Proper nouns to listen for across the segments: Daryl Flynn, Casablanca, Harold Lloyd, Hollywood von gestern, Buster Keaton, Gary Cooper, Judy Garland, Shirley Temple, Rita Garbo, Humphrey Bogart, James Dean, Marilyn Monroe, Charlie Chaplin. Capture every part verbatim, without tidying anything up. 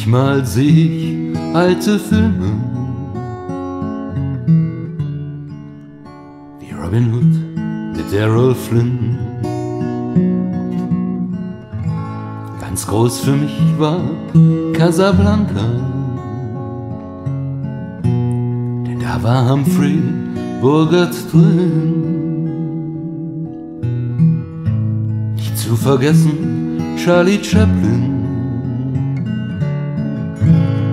Manchmal seh ich alte Filme wie Robin Hood mit Daryl Flynn. Ganz groß für mich war Casablanca, denn da war Humphrey Bogart drin. Nicht zu vergessen Charlie Chaplin,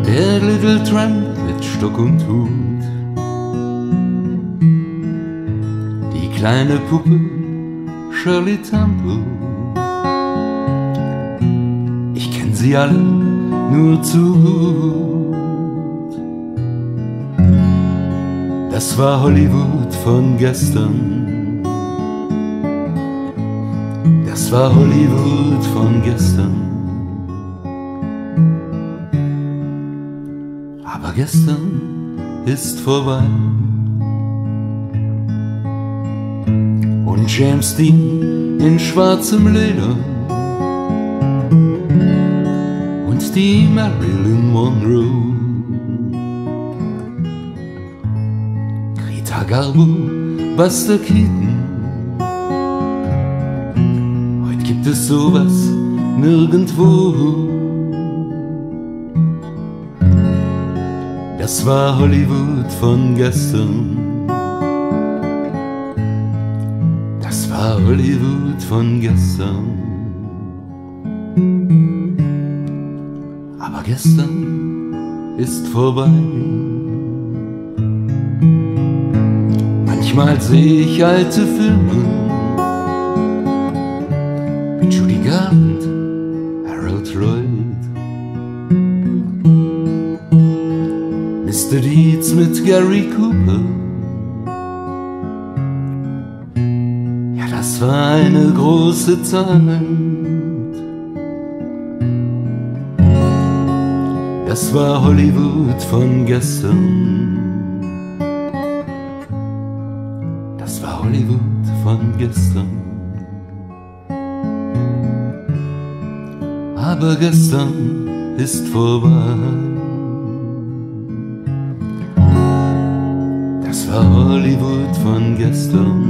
der Little Tramp mit Stock und Hut, die kleine Puppe Shirley Temple. Ich kenn sie alle nur zu gut. Das war Hollywood von gestern. Das war Hollywood von gestern. Aber gestern ist vorbei. Und James Dean in schwarzem Leder und die Marilyn Monroe, Rita Garbo, Buster Keaton. Heute gibt es sowas nirgendwo. Das war Hollywood von gestern. Das war Hollywood von gestern. Aber gestern ist vorbei. Manchmal seh ich alte Filme mit Judy Garland, Harold Lloyd, Mister Deeds mit Gary Cooper. Ja, das war eine große Zeit. Das war Hollywood von gestern. Das war Hollywood von gestern. Aber gestern ist vorbei. Das war Hollywood von gestern.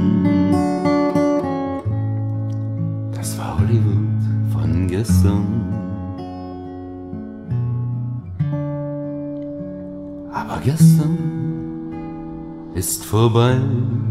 Das war Hollywood von gestern. Aber gestern ist vorbei.